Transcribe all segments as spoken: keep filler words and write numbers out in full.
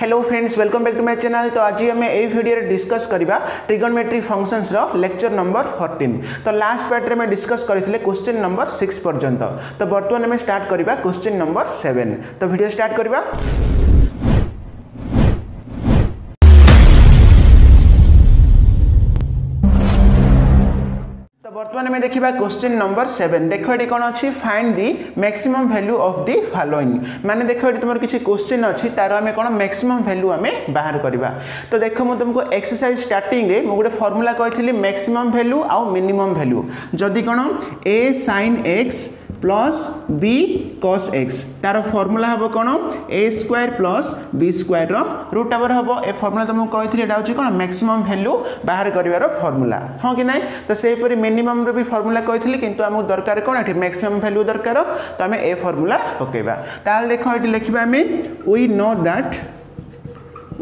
Hello friends welcome back to my channel. तो आज आम यही भिडियो डिस्कस करिबा ट्रिगोनोमेट्रिक फंक्शंस रो लेक्चर नंबर चौदह। तो लास्ट पार्ट रे मैं डिस्कस करथिले क्वेश्चन नंबर सिक्स पर्यंत। तो वर्तमान में स्टार्ट करिबा क्वेश्चन नंबर सेवन। तो वीडियो स्टार्ट करिबा। वर्तमान में देखा क्वेश्चन नंबर सेवेन। देख ये कौन अच्छी find the maximum value of the following. माने देख ये तुम किसी क्वेश्चन अच्छी तार आम कौन मैक्सिमम वैल्यू आम बाहर करवा। तो देख मुझे तुमको एक्सरसाइज स्टार्टिंग में गोटे फॉर्मूला कही मैक्सिमम वैल्यू आउ मिनिमम वैल्यू जदि कौन ए sine x plus B cos x तार फॉर्मूला हम कौन a square plus b square root over हम। ए फॉर्मूला तुमको कही हूँ कौन मैक्सिमम वैल्यू बाहर करार फॉर्मूला हाँ कि ना। तो सेपरी मिनिमम भी फॉर्मूला कही किंतु आमको दरकार कौन ये मैक्सिमम वैल्यू दरकार। तो आम ए फॉर्मूला पकेबा। ताल देख ये लिखा आम we know that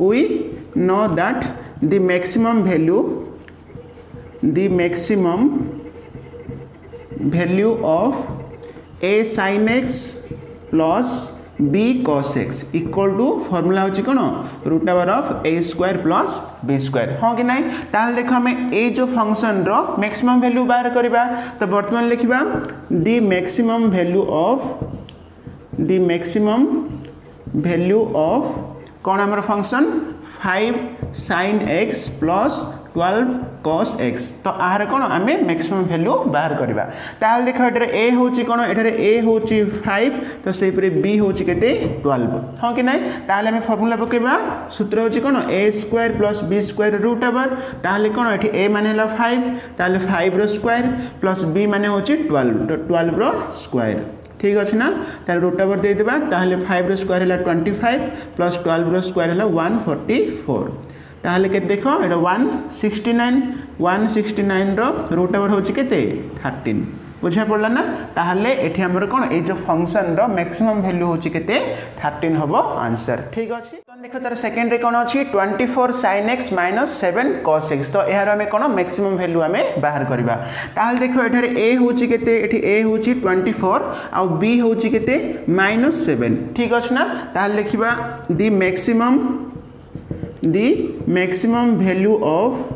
we know that the maximum value the maximum value of a sine x plus B cos x equal to formula होची कौन root over of a square plus b square हाँ कि ना। ताल देख आम ए जो function रो मैक्सिमम वैल्यू बाहर करवा। तो वर्तमान लिखा the maximum value of the maximum value of कौन आमर function five sine x plus twelve cos x. तो आहार कौन आम मैक्सिमम वैल्यू बाहर करवा। ताल देख ये ए होची कौन एठारे ए होची फाइव तो सेपरे बी होची केते ट्वेल्व हाँ कि ना। ताल आम फॉर्मूला पकेबा सूत्र होची कौन a square plus b square root over ताल कौन एठी ए माने हला फाइव ताल फाइव रो स्क्वायर प्लस बी माने होची ट्वेल्व तो ट्वेल्व रो स्क्वायर ठीक अच्छे ना। तार रूट ओवर दे देबा ताहले फाइव रो स्क्वायर हला ट्वेंटी फाइव प्लस ट्वेल्व रो स्क्वायर हला वन फोर्टी फोर ताहले के देखो एटा one sixty nine one sixty nine रो रूट ओवर होची केते थर्टीन बुझा पड़ला ना। ताहले एठी हमर कोन ए जो फंक्शन रो मैक्सिमम वैल्यू होची केते थर्टीन हबो आंसर ठीक अछि। तो देखो तार सेकंड रे कोन अछि twenty four sin x - seven cos x। तो एहार हमें कोन मैक्सिमम वैल्यू हमें बाहर करबा। ताहले देखो एठारे a होची केते एठी a होची ट्वेंटी फोर आ b होची केते माइनस सेवन ठीक अछि ना। ताहले लिखिबा the maximum the maximum value of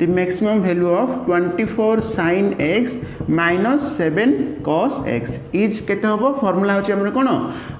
The maximum value of twenty four sin x minus seven cos x is कितने होगा फॉर्मूला होची हमरे कौन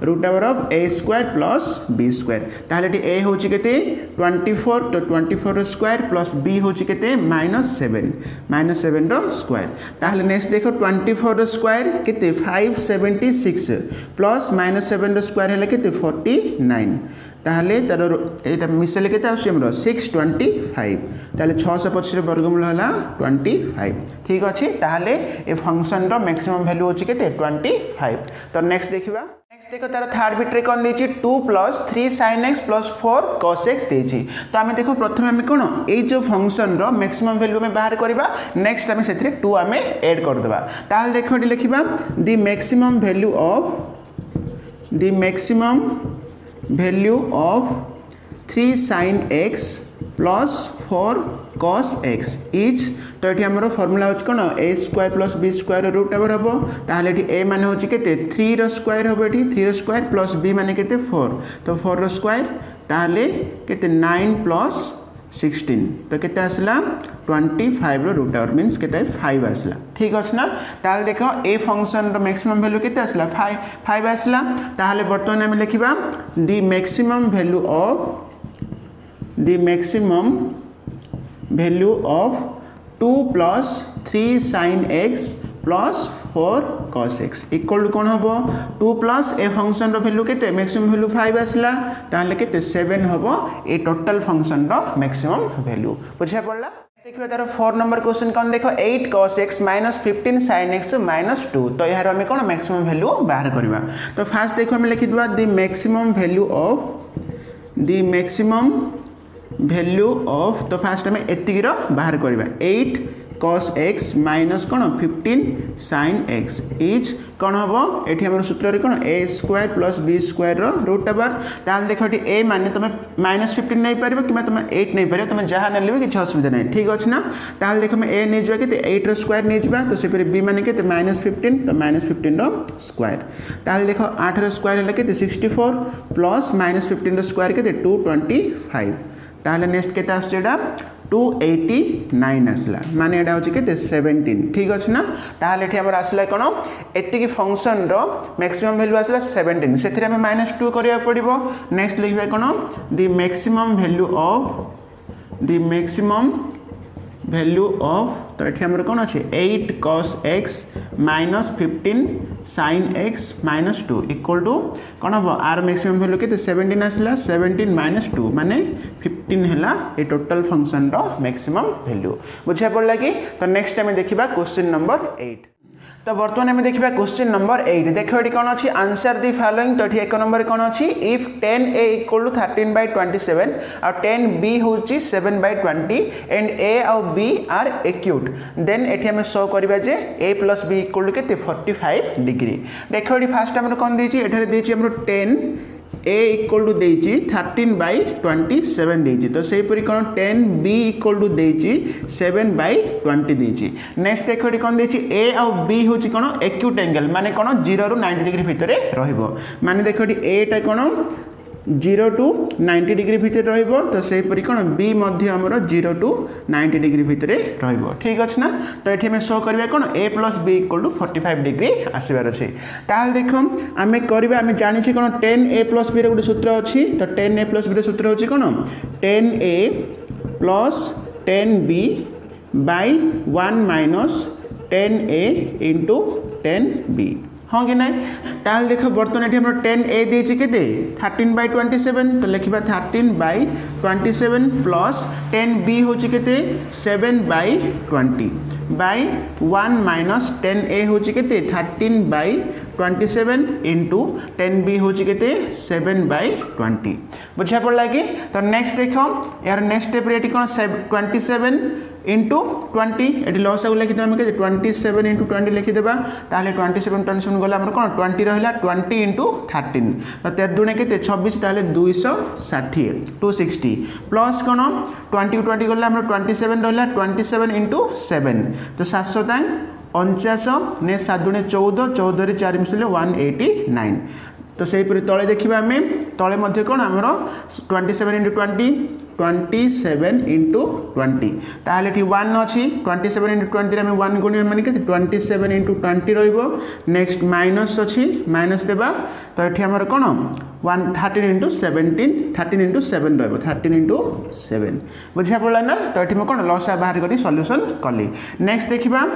root over of a square plus b square ताहले टी a होची कितने ट्वेंटी फोर तो ट्वेंटी फोर रो स्क्वायर प्लस b होची कितने माइनस सेवन माइनस सेवन रो स्क्वायर। ताहले नेक्स्ट देखो ट्वेंटी फोर रो स्क्वायर कितने five seventy six plus minus seven रो स्क्वायर है कितने फोर्टी नाइन ताहले तार एटा मिसले केते आसी हमरो सिक्स ट्वेंटी फाइव ताहले सिक्स हंड्रेड ट्वेंटी फाइव रे वर्गमूल होला ट्वेंटी फाइव ठीक अछि। ताहले ए फंक्शन रो मैक्सिमम वैल्यू होची केते ट्वेंटी फाइव। तो नेक्स्ट देखिबा। नेक्स्ट देखो तार थर्ड बिट रे कोन देछि two plus three sin x plus four cos x देछि। तो आमे देखो प्रथम आमे कोन ए जो फंक्शन रो मैक्सिमम वैल्यू में बाहर करबा। नेक्स्ट आमे सेथरे टू आमे ऐड कर देबा। ताहले देखो एटी लिखिबा the maximum value of the maximum value of three sin x plus four cos x is. तो ये हमरो फॉर्मूला होच कोन a square plus b square root over हबो ताहले एठी ए माने होची केते थ्री रो स्क्वायर हबो एठी थ्री रो स्क्वायर प्लस बी माने केते फोर तो फोर रो स्क्वायर ताहले केते नाइन प्लस सिक्सटीन तो केते आसला ट्वेंटी फाइव रो रूट ओवर मींस केते फाइव आसला ठीक अछि ना। ताहले देखो ए फंक्शन रो मैक्सिमम वैल्यू केते आसला फाइव फाइव आसला। ताहले वर्तमान हम लिखिबा the maximum value of the maximum value of two plus three sin x plus four cos x equal to कौन होबो टू प्लस ए फंक्शन रो वैल्यू केते मैक्सिमम वैल्यू फाइव आसला ताहले केते सेवन होबो ए टोटल फंक्शन रो मैक्सिमम वैल्यू बुझा पड़ला। देखिए तार फोर नंबर क्वेश्चन कौन देखो eight cos x minus fifteen sin x minus two. तो यार हमें कौन मैक्सिमम वैल्यू बाहर करवा। तो फास्ट देखो हमें लिखिदवा the maximum value of the maximum value of तो फास्ट हमें एतिक बाहर करवा एट कॉस एक्स माइनस कौन फिफ्टीन सैन एक्स इज कौन हम ये सूत्र रे कौन a square plus b square root अबार ताल देख ए माने तुम माइनस फिफ्टीन नहीं पार कि तुम एट नहीं पार तुम जहाँ ना किसी असुविधा ना ठीक अच्छे ना ताल देख ए नहीं जावा के एट्र स्क्वायर नहीं जावा तो से बी मैंने के माइनस फिफ्टीन तो माइनस फिफ्टीन स्क्वायर ताल देख आठर स्क्वायर है sixty four plus minus fifteen square के टू ट्वेंटी फाइव ताल नेक्स्ट के टू एटी नाइन आसला मान यहाँ होते सेवेन्टीन ठीक अच्छे ना तालोले आमर आसला कौन एति फंक्शन मैक्सिमम वैल्यू आसला सेवेन्टीन से माइनस टू कराया पड़ो नेक्स्ट लिखा कौन the maximum value of the maximum value of तो ये आमर कौन अच्छे eight cos x minus fifteen sine x minus two equal to कौन हम आर मैक्सिमम वैल्यू के सेवेन्टीन आसला सेवेन्टीन माइनस टू माने फिफ्टीन है ये टोटल फंक्शन रो मैक्सिमम वैल्यू बुझा पड़ा कि तो नेक्स्ट आम देखा क्वेश्चन नंबर एट तो बर्तमान आम देखा क्वेश्चन नंबर एट देख ये कौन अच्छी आंसर दि फॉलोइंग तो ये एक नंबर कौन अच्छी if tan A equal to thirteen by twenty seven आ टेन बी हूँ seven by twenty and a आउ बी आर एक्यूट देन ये आम शो करवा जे a plus B equal to के फोर्टी फाइव डिग्री देख ये फास्ट आम कौन देखिए आम टेन ए इक्वल टू दे थर्टीन बै ट्वेंटी सेवेन दे तो सहीपरी कौन टेन बी इक्वल टू दे seven by twenty they next देख कौन दे ए आउ बी हूँ कौन एक्यूट एंगल माने कौन जीरो रु नाइंटी डिग्री भितर रही देख एटा कौन जीरो टू नाइंटी डिग्री भितर रहिबो तो सेहीपरी कौन बी मध्य हमरो जीरो टू नाइंटी डिग्री भितर रहिबो ठीक अच्छे ना तो ये आम शो करवा कौन ए plus B equal to forty five degree आसबार अच्छे ताल देख आम करवा आम जानी कौन टेन ए प्लस बी रोटे सूत्र अच्छी तो टेन ए प्लस बी सूत्र हो कौन tan A plus tan b by one minus tan A into tan b हाँ कि ना ताल देख बर्तमान ये टेन ए देती के थर्टीन बै ट्वेंटी सेवेन तो लिखा thirteen by twenty seven plus tan B हूँ के seven by twenty by one minus tan ए हूँ के thirteen by twenty seven into tan B हूँ के सेवेन बै ट्वेंटी बुझा पड़ा कि तो नेक्स्ट देख यार नेक्स्ट स्टेप ये कौन से ट्वेंटी सेवेन इंटू ट्वेंटी ये लस आगे लिखिदे ट्वेंटी सेवेन इंटू ट्वेंटी लिखिदेबा ताले ट्वेंटी सेवेन ट्वेंटी सेवेन गला कौन ट्वेंटी रहा ट्वेंटी इंटू थर्टीन तो तेरह दुणे के छब्बीस दुईश षाठी टू सिक्सटी प्लस कौन ट्वेंटी ट्वेंटी गला ट्वेंटी सेवेन रहा ट्वेंटी सेवेन इंटू सेवेन तो सातशता अणचाश ने सात दुणे चौदह चौदह चार मिसले वन एटी नाइन तो सहीपरी तले देखा आम तले कौन आमर twenty seven into twenty twenty seven into twenty ताल वन अच्छी ट्वेंटी सेवेन इंटू ट्वेंटी आम वन गुण मैंने के twenty seven into twenty next minus अच्छी माइनस देवा तो ये आमर कौन one thirteen into seventeen thirteen into seven thirteen into seven बुझा पड़ा ना तो ये कौन लसा बाहर कर सल्यूसन कली नेक्स्ट देखा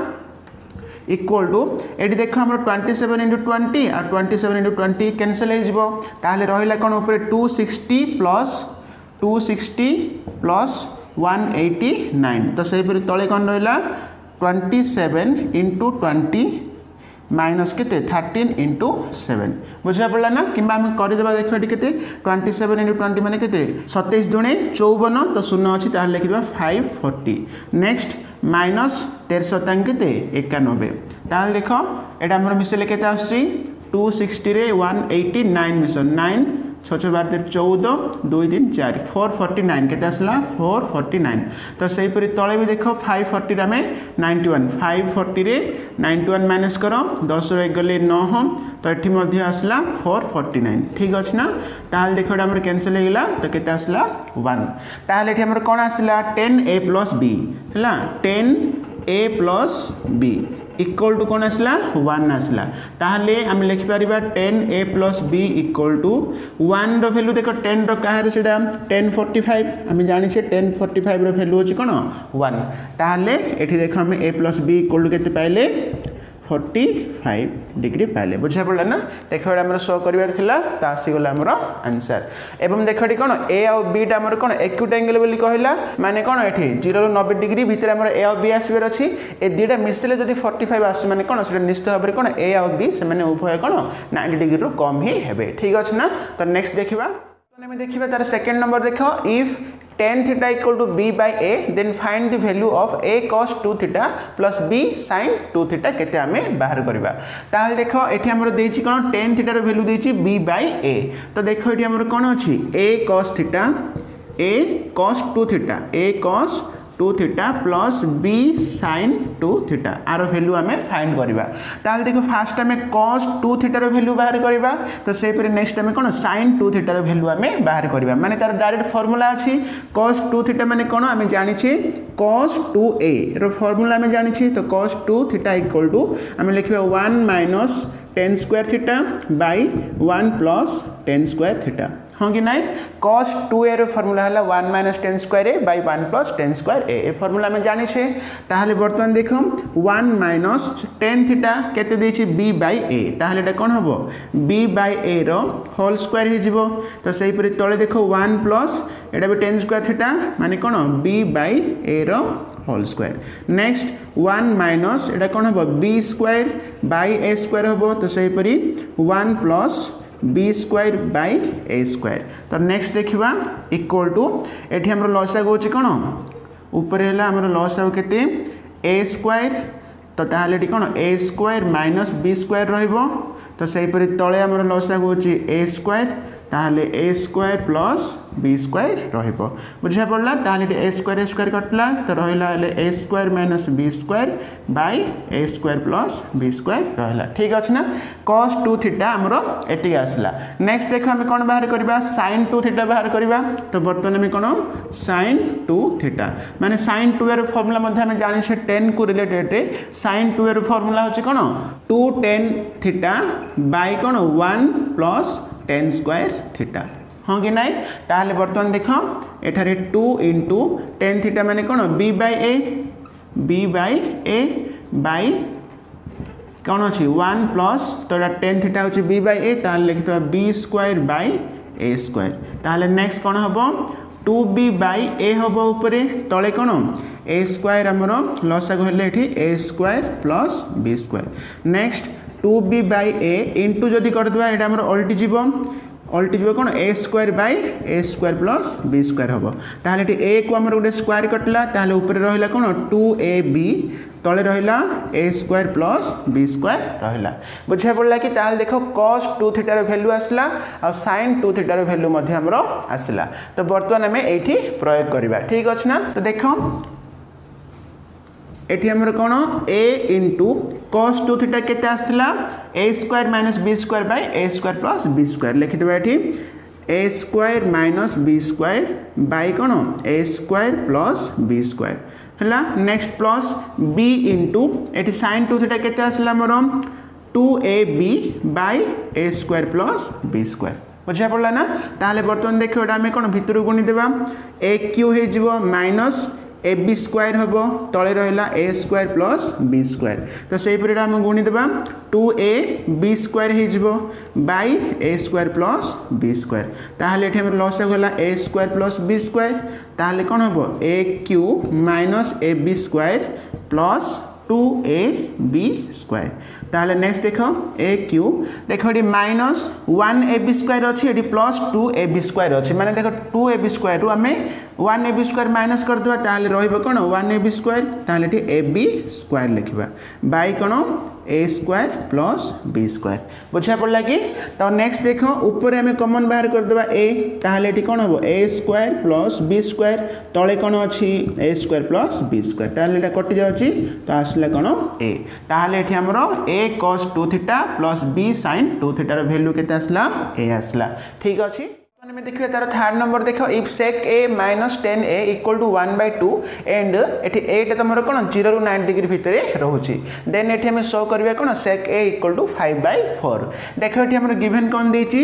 इक्वल टू ये देख हम ट्वेंटी सेवेन इंटू ट्वेंटी आ twenty seven into twenty cancel होल रहा कौन उपर two sixty plus two sixty plus one eighty nine तो सहीपरी तले कौन रहा twenty seven into twenty minus के थर्टीन इंटू सेवेन बुझा पड़ा ना कि आम करदे देख ये ट्वेंटी सेवेन इंटू ट्वेंटी मैंने के सतैश दुणे चौवन तो शून्य अच्छी ताल लिखा फाइव फोर्टी नेक्स्ट माइनस तेरह शतांग के एकानबे ताल देख ये आम मिसले के two sixty one eighty nine मिशन नाइन छः छः बार तेरह चौदह दुई दिन चार फोर फोर्टी नाइन के आसला फोर फोर्टी नाइन तो सहीपरी तले भी देख फाइव फोर्टी आम ninety one five forty ninety one minus कर दस रही गले नौ तो ये आसला फोर फोर्टी नाइन ठीक अच्छे ना ताल देख आम कैनसल होगा तो के आसला वन ताल ये कौन आसला टेन ए प्लस बी है tan A plus B equal to कौन आसला वन आसला ताहले आम लिखिपर tan A plus B equal to one value देख टेन रहा टेन फोर्टी फाइव आम जानी से टेन फोर्टी फाइव रैल्यू हो कौन वन ताहले एठी देख आम a plus B equal to के पाइले फोर्टी फाइव डिग्री पाइले बुझा पड़ा ना देख आम शो कराला तो आसीगला आमर आंसर एवं देख कौन ए आउ बीटा आमर कौन एक्यूट एंगल बोली कहला माने कौन ये जीरो नब्बे डिग्री भितर आमर ए आउ बी आसबार अच्छी ए दुईटा मिसले जब फोर्टी फाइव आस मैंने कौन से निश्चित भाव में कौन ए आउ बी से उभय कौन नाइंटी डिग्री रू कम ही हे ठीक अच्छे ना तो नेक्स्ट देखा देखा तार सेकेंड नंबर देख if tan theta equal to b by a, then find the value of a cos two theta plus b sin two theta केते आमे बाहर करबा। ताल देखो एठी हमर देछि कोन tan theta रो वैल्यू देछि b by a, तो देखो एठी हमर कोन अछि a cos theta, a cos two theta, a cos two theta plus b sin two theta आरो वैल्यू आमे फाइंड करबा। ताल देखो फर्स्ट आमे cos टू theta रो वैल्यू बाहर करबा, तो से पर नेक्स्ट आमे कोन sin टू theta रो वैल्यू आमे बाहर करबा। माने तार डायरेक्ट फार्मूला अछि cos टू theta माने कोन आमे जानि छी cos टू a रो फार्मूला आमे जानि छी, तो cos two theta equal to आमे लिखबा one minus tan square theta by one plus tan square theta। होंगे नाइ cos टू a रो फार्मूला हला one minus tan square a by one plus tan square a, ए formula में जाने से ताहले बर्तमान देखो वन minus tan theta कहते देछि b by a, ताहले डा कौन होबो b by a रो whole square ही जीवो, तो सही पर तले देखो वन plus एडा भी tan square theta माने कौन b by a रो whole square। Next one minus एडा कौन होबो b square by a square होबो, तो सही पर one plus b square by a square। तो नेक्स्ट देखिबा इक्वल टू एठी हमर लॉसा होछि कोन ऊपर हैला हमर लॉसा केते a square, तो ताहाले डी कोन a square minus b square रहइबो, तो सही पर तळे हमर लॉसा होछि a square, ताहाले a square plus b square रहइबो। बुझा पडला ताहाले a square a square कटला, तो रहइला ले a square minus b square by a square plus b square रहला। ठीक अछि ना, cos टू थीटा हमरो एति आसला। नेक्स्ट देखो हम कोन बाहर करबा sin टू थीटा बाहर करबा, तो वर्तमान में कोन sin टू थीटा माने sin टू एर फार्मूला मध्ये हम जानि से tan को रिलेटेड रे sin टू एर फार्मूला होछि कोन टू tan थीटा बाय कोन one plus tan square theta. हां कि नाही, ताले वर्तमान देखो एठारे टू into tan थीटा माने कोन b by a, b by a by कौन अच्छी वन प्लस तोरा tan थीटा होची b by a, ताले लिखतो b square by a square। ताले नेक्स्ट कौन होबो टू b by a होबो, ऊपरे तळे कौन a square हमरो लसागु हेले एठी a square plus b square। नेक्स्ट two b by a into जदी करदवा एटा हमरो अल्टी जीवो, अल्टी जीवो कौन a square by a square plus b square होबो, ताले एठी a को हमरो गुडे स्क्वायर कटला, ताले ऊपरे रहला कौन टू ए बी तळे रहिला a square plus b square रहिला। बुझा पडला कि ताल देखो cos टू थीटा रो वैल्यू आसला और sin टू थीटा रो वैल्यू मध्ये हमरो आसला, तो वर्तमान हमें एठी प्रयोग करिबा। ठीक अछि ना, तो देखो एठी हमरो कोन a into cos two theta केते आसला a square minus b square by a square plus b square, लिखि देबा एठी a square minus b square by कोन a square plus b square हला। नेक्स्ट प्लस b into एठी sin two theta केते आसला मोर two a b by a square plus b square। बुझा पडला ना, ताले बर्तन देखियो एटा हमें कोन भितर गुणी देबा a क्यू हे जीवो minus ab square होबो, तळे रहला a square plus b square, तो सेही पर एटा हम गुणी देबा टू ए बी square हे जीवो by a square plus b square। ताले एठी हमर लॉस होला a square plus b square, ताले कोन होबो a cube minus ab square plus two a b square। ताले नेक्स्ट देखो a क्यू देखो एडी minus one a b square अछि, एडी plus two a b square अछि, माने देखो टू ए बी square रु हमें one a b square minus कर दवा, ताले रहइबो कोन वन ए बी square, ताले एठी ab square लिखबा by कोन a square plus b square। बुझा पडला कि, तो नेक्स्ट देखो ऊपर हमें कॉमन बाहर कर दवा a, ताले एठी कोन होबो a square plus b square, तळे कोन अछि a square plus b square, ताले एटा कटि जाउची, तो आसला कोन a, ताले एठी हमरो a cos two theta plus b sin two theta रो वैल्यू केते आसला a आसला। ठीक अछि, में देखियो तार थर्ड नंबर देखो if sec a minus tan a equal to one by two and एठी a टा तमरो कोन जीरो रु नाइन डिग्री भितरे रहउची, देन एठी हम शो करबे कोन sec a equal to five by four. देखो एठी हमर गिवन कोन देची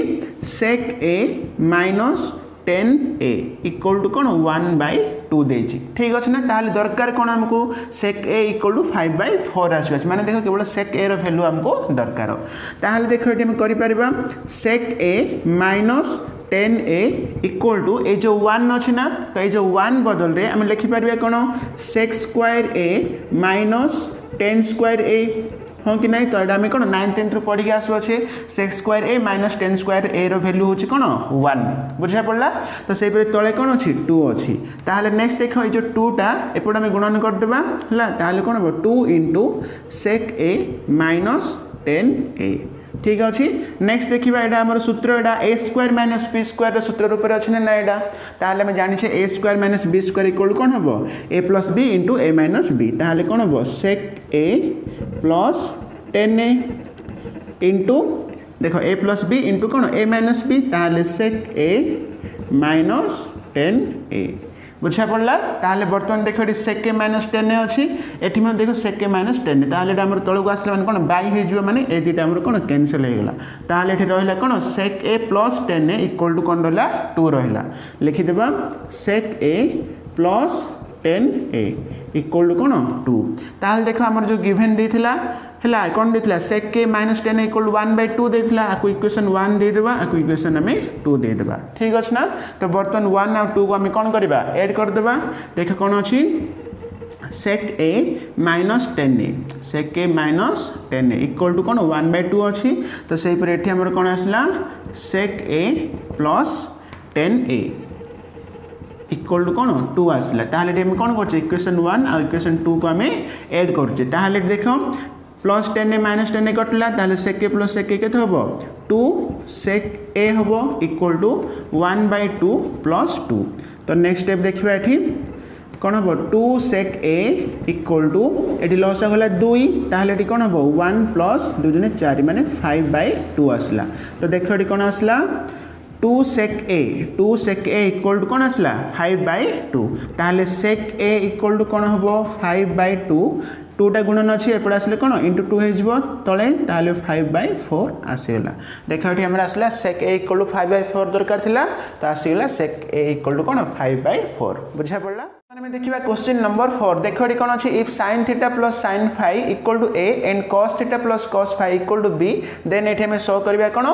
sec a minus tan a equal to कोन वन by टू देची। ठीक अछि ना, ताले दरकार कोन हमको sec a equal to five by four आसु, माने देखो केवल sec a रो वैल्यू हमको दरकार, ताले देखो एठी हम करि परबा sec a minus tan a equal to ए जो वन अछि ना, तो ए जो वन बदल रे हम लिखि परबे कोनो sec square a minus tan square a। हाँ कि ना तो ये कौन नाइन टेन रु पढ़ी आसुचे सेक्स स्क्वायर ए माइनस टेन स्क्वायर ए रैल्यू हूँ कौन वन बुझा पड़ा तो से तले कौन अच्छी टू अच्छी ताल नेक्स्ट देख ये टूटा एपट आम गुणन करदे है कौन हम टू इंटु सेक् ए माइनस टेन ए ठीक अच्छे। नेक्स्ट देखा यहाँ आम सूत्र यहाँ ए स्क्वायर माइनस बी स्क्वायर सूत्र रूप में अच्छे ना यहाँ ताल आम जाने ए square minus B square equal कौन हम ए प्लस बी इंटु ए माइनस बी ताल कौन हम सेक ए प्लस टेन ए इंटु देख ए प्लस बी इंटु कौन ए माइनस बी ताल सेक ए माइनस टेन ए बुझा पड़ा ताल बर्तमान देख ये सेके माइनस टेन अच्छी एटी मैं देख सेके माइनस टेन ताल तौक आसला मैंने कौन बै माने ए दुटा कौन कैनसल होगा ताल रहा कौन sec A plus tan equal to कौन रहा टू रहा लिखिदेव sec A plus tan A equal to कौन टू ताल देख आम जो गिभेन देता है कौन देता sec A minus tan equal to one by two देता आपको इक्वेशन वन देदेवा आपको इक्वेशन आम टू देदेवा ठीक अच्छे ना। तो बर्तमान वन आ टू को आम कौन करवा एड करदे देख कौन अच्छी sec A minus tan A sec A minus tan A equal to कौन वन बै टू अच्छी तो से आमर कौन आसला sec A plus tan A equal to कौन टू आसला कौन कर इक्वेशन वन आ इक्वेशन टू को आम एड कर देख प्लस टेन ए माइनस टेन ए कटला ताल सेक ए प्लस सेक ए के हम टू सेक ए हम equal to one by two plus two तो नेक्स्ट स्टेप देखा ये कौन हम two sec A equal to ये लस होगा दुई ताल कौन हम वन प्लस दो जन चार माने फाइव बै टू आसला तो देख ये कौन आसला two sec a two sec A equal to कौन आसला फाइव बै टू ताल सेक ए इक्वल टू कौन हम फाइव बै टू टूटा गुणन अच्छे एपटे आसले कौन इंटू टू हो तले ताल फाइव बै फोर आसीगला देख ये आम आसला sec A equal to five by four दरकार था तो आसीगला सेक ए इक्वल टू कौन फाइव बै फोर बुझा पड़ा। आम देखा क्वेश्चन नंबर फोर देख ये कौन अच्छी if sign theta plus sign five equal to A and cos theta plus cos five equal to B then ये आम शो करवा कौन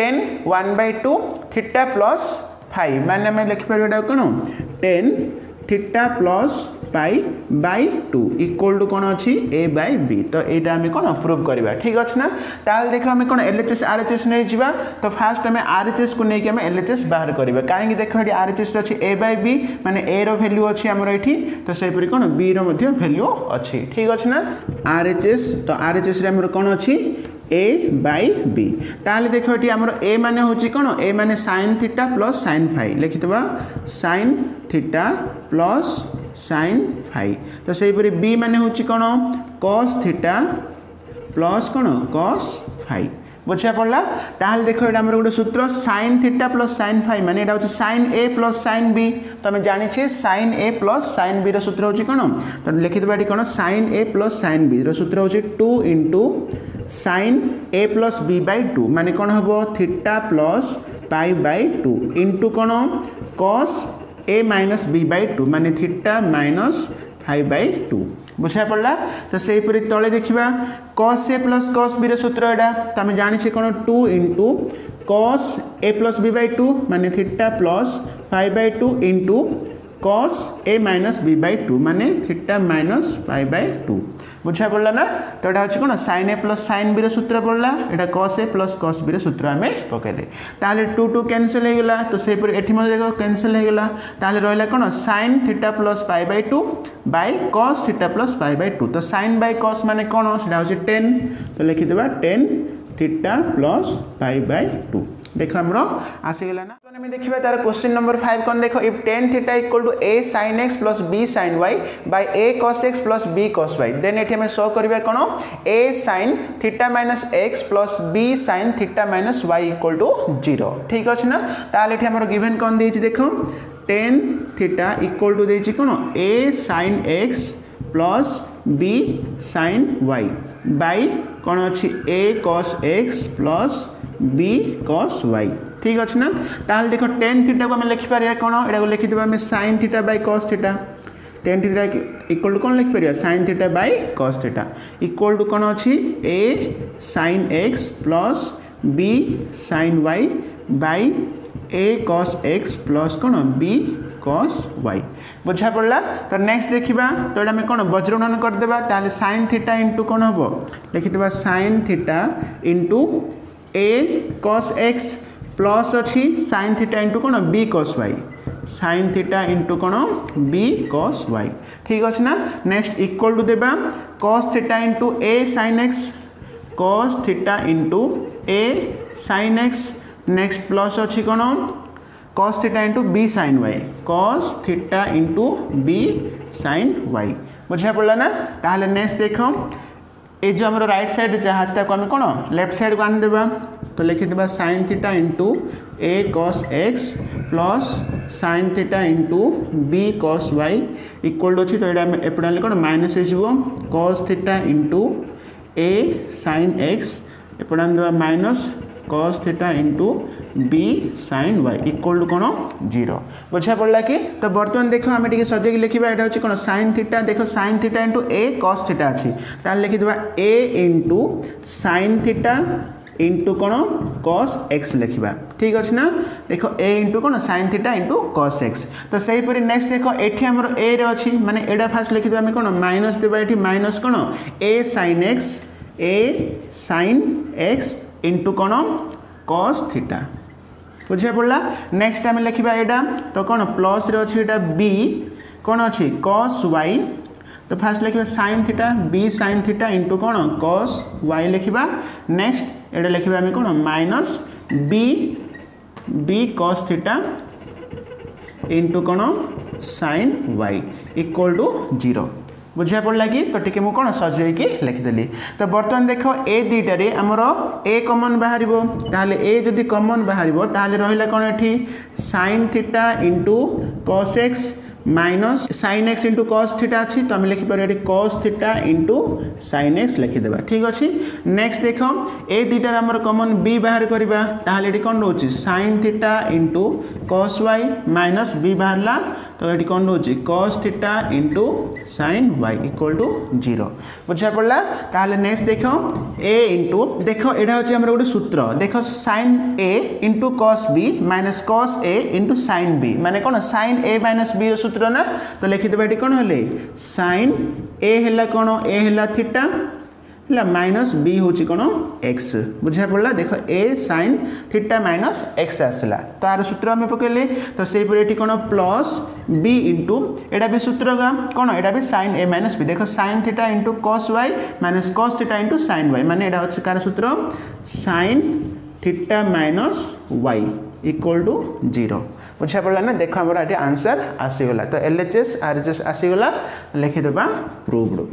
tan one by two theta plus five मानने आम लिखिपर यहाँ कौन tan theta plus pi by two equal to कौन अच्छी ए बाय बी तो यहाँ आम कौन प्रूव करवा ठीक अच्छे ना। ताल देख आम कौन L H S R H S नहीं जावा तो फास्ट आम आर एच एस को लेकिन आम एल एच एस बाहर करवा कहीं देख ये आर एच एस अच्छे ए बाय बी माने ए रो वैल्यू अच्छी आमर ये तो सेपरी कौन बी रो मध्य वैल्यू अच्छी ठीक अच्छे ना। आर एच एस तो आर एच एस आमर कौन अच्छी ए बाय बी ताल देख ये आमर ए माने हूँ कौन ए माने sign theta plus sign five लिखिदेवा sign theta plus sign five तो से बी माने हूँ कौन कॉस थीटा प्लस कौन कॉस फाइव बुझा पड़ा। ताल देख ये आम गोटे सूत्र sign theta plus sign five माने यहाँ हूँ साइन ए प्लस साइन बी तो आम जाने साइन ए प्लस साइन बी सूत्र हूँ कौन तो लिखिदेवा ये कौन साइन ए प्लस साइन बी सूत्र हूँ to into sign A plus B by two माने कौन हम theta plus pi by two into कौन cos A minus B by two माने theta minus five by two बुझा पड़ा। तो से तले देखा कॉस ए प्लस कॉस बी सूत्र यहाँ तो आम जाने कौन two into cos A plus B by two माने theta plus five by two into cos A minus B by two माने theta minus five by two बुझा पड़ा ना। तो यहाँ हूँ कौन साइन ए प्लस साइन बी सूत्र पड़ा यहाँ कॉस ए प्लस कॉस बी सूत्र आम पकईदे ताल टू टू कैनसल होगा तो से कैनसल होगा ताल रहा कौन sign theta plus pi by two by cos theta plus pi by two तो साइन बाय कॉस माने कौन से हूँ टेन तो लिखिदेवा tan theta plus pi by two देख आम आसीगला ना। तो आम देखा तार क्वेश्चन नंबर फाइव कौन देख if tan theta equal to A sine x plus B sign Y by A cos x plus B cos Y then ये आम शो करवा कौन ए sign theta minus x plus B sign theta minus Y equal to zero ठीक अच्छे ना। ताल ये आम गिवेन कौन दे देख टेन थीटा इक्वल टू दे कौन ए sine x plus B sign Y by कौन अच्छी ए cos x plus B cos Y ठीक अच्छे ना। ताल देखो टेन थीटा को आम लिखिपर कौन यहाँ लिखिदेव आम sign theta by cos theta tan theta equal to कौन लिखिपर sign theta by cos theta equal to कौन अच्छी ए sine x plus B sign Y by A cos x plus कौन बी कॉस वाई बुझा पड़ा। तो नेक्स्ट देखा तो ये कौन वज्रगुणन करदेबा ताले साइन थीटा इंटू कौन हम लिखिदेबा साइन थीटा इंटू ए कॉस एक्स प्लस अच्छी साइन थीटा इंटू कौन B cos Y sign theta into कौन बी कॉस वाई ठीक अच्छे ना। नेक्स्ट इक्वल टू देबा कॉस थीटा इंटू ए sine x cos theta into ए साइन एक्स नेक्स्ट प्लस अच्छी कौन cos theta into B sign Y cos theta into B sign Y बुझा पड़ा ना। ताहले नेक्स्ट देख ये जो हमरो राइट साइड जहाँ आम कौन लेफ्ट साइड को आनीदेवा तो लिखिदेबा sign theta into A cos x plus sign theta into B cos Y equal to अच्छी तो ये एपटे कौन माइनस हो कॉस थीटा इंटू ए साइन एक्स एपटे आनीदेवा minus cos theta into B sign Y equal to कौन जीरो बुझा पड़ा कि। तो बर्तमान देख आम टे सजे लिखा यहाँ हूँ कौन साइन थीटा देख साइन थीटा इंटू ए कॉस थीटा अच्छी ताल लिखिदेबा ए इंटू साइन थीटा इंटू कौन कॉस एक्स लिखा ठीक अच्छे ना। देख ए इंटू कौन sign theta into cos x तो सहीपरि नेक्स्ट देख ये आमर ए रे अच्छी माने एटा फास्ट लिखिदेबा आम कौन माइनस देवा ये माइनस कौन ए sign x a sine x into कौन कॉस थीटा बुझा पड़ा। नेक्स्ट आम लिखा यहाँ तो कौन प्लस रे अच्छी यहाँ बी कौन अच्छी कॉस वाई तो फास्ट लिखा sign theta B sign theta into कौन कॉस वाई लिखा नेक्स्ट ये लिखा आम कौन minus B B cos theta into कौन sign Y equal to zero बुझा पड़ा कि। तो टी मुझे कौन सजेक लिखिदेली। तो बर्तमान देख ए दुईटार आमर ए कमन बाहर ताहले ए जदि कमन बाहर ताहले रहिला कौन ये sin theta into cos x minus sine x into cos theta अच्छी तो आम लिखिपर ये cos theta into sign x लिखिदेवा ठीक अच्छे। नेक्स्ट देख ए दुईटार आमर कमन बी बाहर करवा ताहले ये कौन रोचे sign theta into cos Y minus B बाहरला तो ये कौन रोचे cos theta into sign Y equal to zero बुझा पड़ा। ताहले नेक्स्ट देख ए इंटू देख यहाँ हूँ आमर गोटे सूत्र देख साइन ए into cos B minus cos ए इंटू साइन बी माने कौन साइन ए माइनस बी सूत्र ना तो लिखिदेबा ये कौन है साइन ए है कौन ए है थीटा है माइनस बी हूँ कौन एक्स बुझा पड़ा। देख ए साइन थीटा माइनस एक्स आसला तो आर सूत्र आम पकेले तो सहीपर ये कौन प्लस बी इंटू एटा भी सूत्र का कौन एटा भी साइन ए माइनस बी देख sign theta into cos Y minus cos theta into sign Y माने एटा होछि कार सूत्र sign theta minus Y equal to zero बुझा पड़ा ना। देख आमर ये आंसर आसीगला तो L H S R H S आसीगला लिखिदेबा प्रूव्ड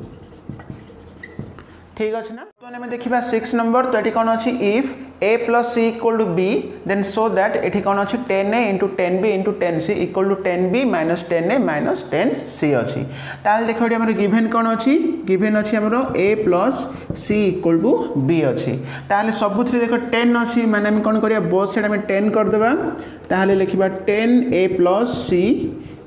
ठीक अच्छे ना। तो आम देखा सिक्स नंबर तो ये कौन अच्छी if A plus C equal to B then so that ये कौन अच्छी tan A into tan B into tan C equal to tan B minus tan A minus tan C अच्छी ताल देख ये गिभेन कौन अच्छी गिभेन अच्छी आमर A plus C equal to B अच्छी ताल सबुथ देख टेन अच्छी माने आम कौन कर बोथ साइड आम टेन करदेबा ताल लिखा tan A plus C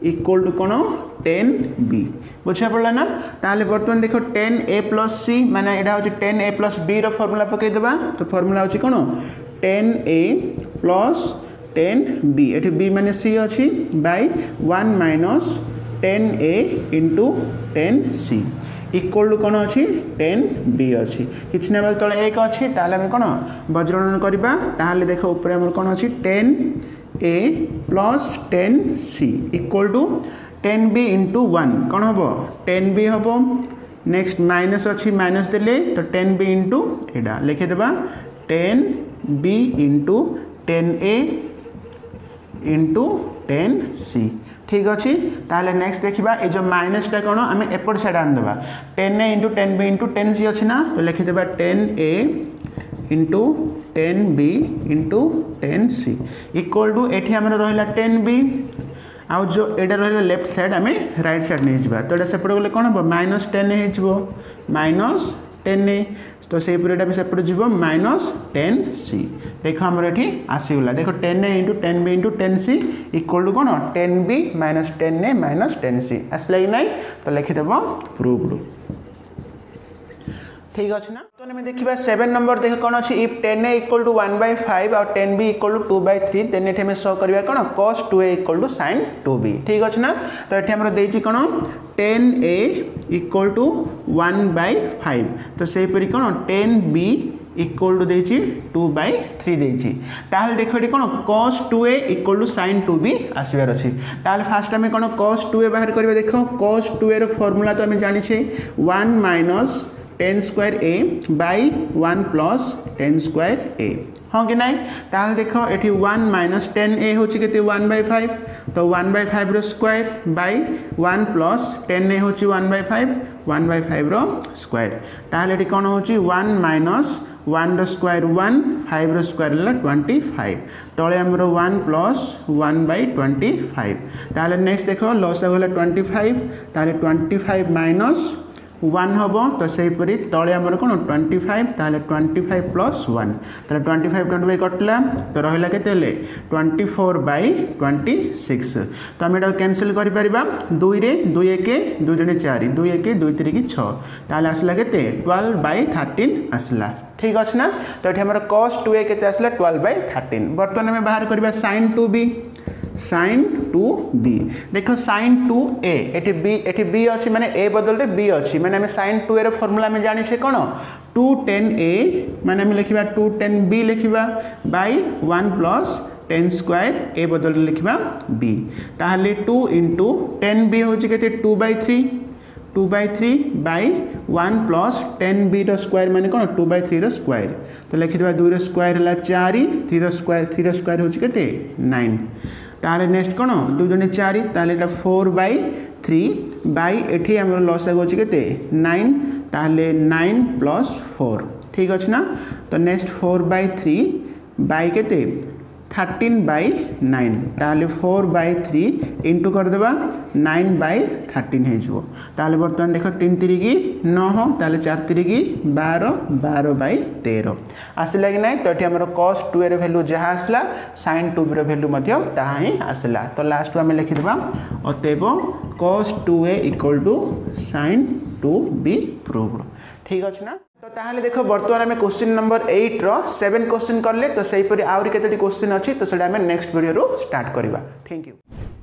equal to कौन टेन बी बुझा पड़ा ना। ताले बर्तमान देखो टेन ए प्लस सी माने यहाँ हूँ टेन ए प्लस बी रो फर्मूला पकईदेवा तो फर्मूला हूँ कौन टेन ए प्लस टेन बी ये बी माने सी अच्छी by one minus tan A into tan C equal to कौन अच्छी टेन बी अच्छी कि तले एक अच्छी ताले कौन वज्रणन करवा ताले देख ऊपर कौन अच्छी tan A plus tan C equal to tan B into one कौन हम टेन बी हम नेक्स्ट माइनस अच्छी माइनस देले तो टेन बी इंटू एटा लिखिदेबा टेन बी इंटू टेन ए इंटू टेन सी ठीक अच्छे। ताहले नेक्स्ट देखा ये जो माइनसटा कौन आम एपट साइड आनीदेवा टेन ए into tan B into tan C अच्छी ना तो लिखिदेबा tan A into tan B into tan C equal to ये आम रहा टेन बी आउ जो एटा रहा लेफ्ट साइड आम राइट साइड नहीं जावा तो ये सेपटे गले कौन हम माइनस टेन हो माइनस टेन ए तो सहीपर यहाँ भी सेपटे जीव माइनस टेन सी देख आमर ये आसीगला देख tan A into tan B into tan C equal to कौन टेन बी माइनस टेन ए माइनस टेन सी आसला कि ना तो लिखिदेव प्रूव्ड ठीक अच्छे ना। तो आम देखा सेवेन नंबर देख कौन अच्छे if tan A equal to one by five आउ tan B equal to two by three then ये शो करवा कौन cos two A equal to sine two B ठीक अच्छे ना। तो ये आम देखिए कौन tan A equal to one by five तो सहीपरी कौन टेन बी इक्वल टू दे टू बै थ्री देखें देखिए कौन cos two A equal to sine two B आसबार अच्छे। फास्ट आम कौन कस टू ए बाहर करवा देख कस टू ए फर्मूला तो आम जाने one minus tan square A by one plus tan square A हाँ कि ना। ताल देख ये वन माइनस टेन ए हूँ के वन बै फाइव तो one by five square by one plus tan ए हूँ one by five one by five square ताल ये कौन हो वन माइनस वन रो स्क्वायर वन फाइव रो स्क्वायर है ट्वेंटी फाइव तले आमर one plus one by twenty five ताल नेक्स्ट देख लस आगे ट्वेंटी फाइव ताल ट्वेंटी फाइव माइनस वन हम तो सहीपरी तले आमर कौन ट्वेंटी फाइव ताल ट्वेंटी फाइव प्लस वन ताल ट्वेंटी फाइव ट्वेंटी फाइव कटला तो रहा के twenty four by twenty six तो आम यहाँ कैनसल कर दुई रे दुई एक दुई जड़े चार दुई एक दुई तीन छः आसला के ट्वेल्व बै थर्टीन आसला ठीक अच्छे ना। तो ये आमर कस टू ए के आसला ट्वेल्व बै थर्टीन बर्तमान आम बाहर करवा sine two B sine two B देख सैन टू ए एटी बी एटी बी अच्छी माने ए बदलते बी अच्छी माने सैन टू ए रो फर्मूला आम जाने से कौन टू टेन ए माने आम लिखा टू टेन बी लिखा by one plus tan square A बदलते लिखा बी ताहले टू इंटू टेन बी हूँ के two by three two by three by one plus tan B square माने कौन टू बै थ्री स्क्वायर तो लिखिदेबा दुई रो स्क्वायर है चार थ्री स्क्वायर थ्री स्क्वायर हूँ के नाइन ताले नेक्स्ट कौन दुई जन चार ताले फोर बै थ्री बै एटी आम लस आगे हो के नाइन ताले नाइन प्लस फोर ठीक अच्छे ना। तो next four by three by के थर्टीन बै नाइन ताले फोर बै थ्री इंटू करदेबा नाइन बै थर्टीन हो बर्तमान देख तीन तीन की नौ ताले चार तीन की बार बार बै तेर आसला कि ना। तो ये आम कस टू ए भैल्यू जहाँ आसला सैन टू बी भैल्यू ताही आसला तो लास्ट आम लिखिदेबा अतएव cos two A equal to sine two B proved ठीक अच्छे ना। तो ताहले देखो बर्तमान आम क्वेश्चन नंबर एट रो सेवेन क्वेश्चन करले तो सहीपरी आउरी केतडी क्वेश्चन अच्छी तो आम नेक्स्ट वीडियो स्टार्ट करवा। Thank you.